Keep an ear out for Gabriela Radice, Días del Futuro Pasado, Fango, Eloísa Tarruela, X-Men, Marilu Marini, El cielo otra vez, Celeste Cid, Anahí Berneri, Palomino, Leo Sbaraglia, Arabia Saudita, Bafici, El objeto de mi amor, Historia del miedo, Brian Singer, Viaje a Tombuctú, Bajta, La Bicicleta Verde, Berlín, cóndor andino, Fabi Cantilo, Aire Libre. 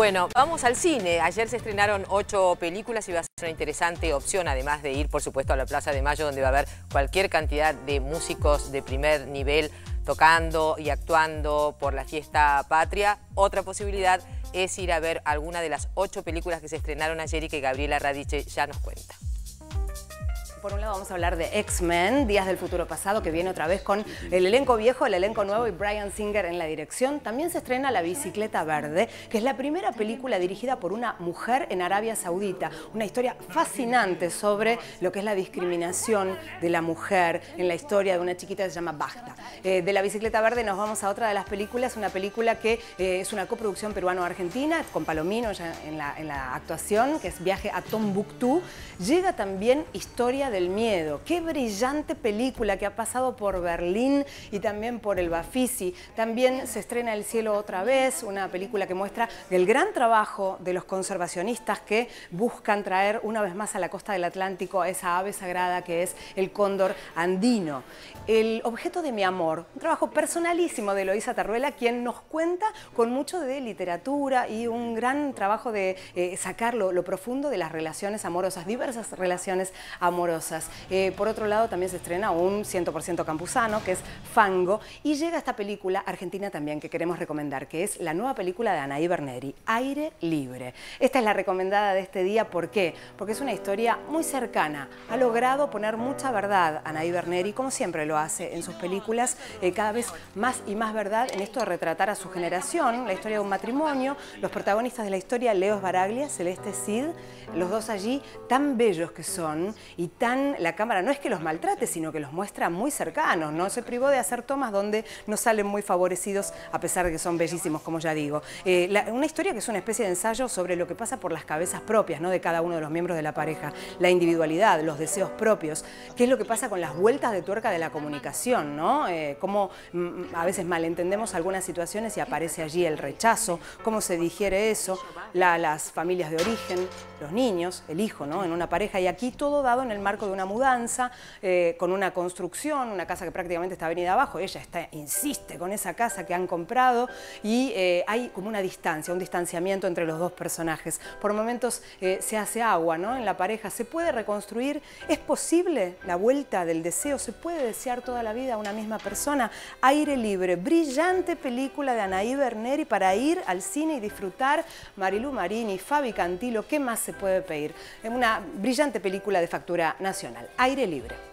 Bueno, vamos al cine. Ayer se estrenaron 8 películas y va a ser una interesante opción, además de ir, por supuesto, a la Plaza de Mayo, donde va a haber cualquier cantidad de músicos de primer nivel tocando y actuando por la fiesta patria. Otra posibilidad es ir a ver alguna de las 8 películas que se estrenaron ayer y que Gabriela Radice ya nos cuenta. Por un lado vamos a hablar de X-Men, Días del Futuro Pasado, que viene otra vez con el elenco viejo, el elenco nuevo y Brian Singer en la dirección. También se estrena La Bicicleta Verde, que es la primera película dirigida por una mujer en Arabia Saudita. Una historia fascinante sobre lo que es la discriminación de la mujer en la historia de una chiquita que se llama Bajta. De La Bicicleta Verde nos vamos a otra de las películas, una película que es una coproducción peruano-argentina, con Palomino ya en la actuación, que es Viaje a Tombuctú. Llega también Historia del miedo. Qué brillante película que ha pasado por Berlín y también por el Bafici. También se estrena El cielo otra vez, una película que muestra el gran trabajo de los conservacionistas que buscan traer una vez más a la costa del Atlántico a esa ave sagrada que es el cóndor andino. El objeto de mi amor, un trabajo personalísimo de Eloísa Tarruela, quien nos cuenta con mucho de literatura y un gran trabajo de sacar lo profundo de las relaciones amorosas, diversas relaciones amorosas. Por otro lado, también se estrena un 100% campusano, que es Fango, y llega esta película argentina también que queremos recomendar, que es la nueva película de Anahí Berneri, Aire Libre. Esta es la recomendada de este día. ¿Por qué? Porque es una historia muy cercana. Ha logrado poner mucha verdad Anahí Berneri, como siempre lo hace en sus películas, cada vez más y más verdad en esto de retratar a su generación, la historia de un matrimonio, los protagonistas de la historia, Leo Sbaraglia, Celeste Cid, los dos allí tan bellos que son y tan... La cámara no es que los maltrate, sino que los muestra muy cercanos, ¿no? Se privó de hacer tomas donde no salen muy favorecidos, a pesar de que son bellísimos, como ya digo. Una historia que es una especie de ensayo sobre lo que pasa por las cabezas propias, ¿no?, de cada uno de los miembros de la pareja, la individualidad, los deseos propios, qué es lo que pasa con las vueltas de tuerca de la comunicación, ¿no? Cómo a veces malentendemos algunas situaciones y aparece allí el rechazo, cómo se digiere eso, las familias de origen, los niños, el hijo, ¿no?, en una pareja, y aquí todo dado en el marco de una mudanza, con una construcción, una casa que prácticamente está venida abajo. Ella insiste con esa casa que han comprado y hay como una distancia, un distanciamiento entre los dos personajes. Por momentos se hace agua, ¿no?, en la pareja. ¿Se puede reconstruir? ¿Es posible la vuelta del deseo? ¿Se puede desear toda la vida a una misma persona? Aire Libre, brillante película de Anahí Berneri para ir al cine y disfrutar. Marilu Marini, Fabi Cantilo, ¿qué más se puede pedir? Una brillante película de factura nacional. Aire Libre.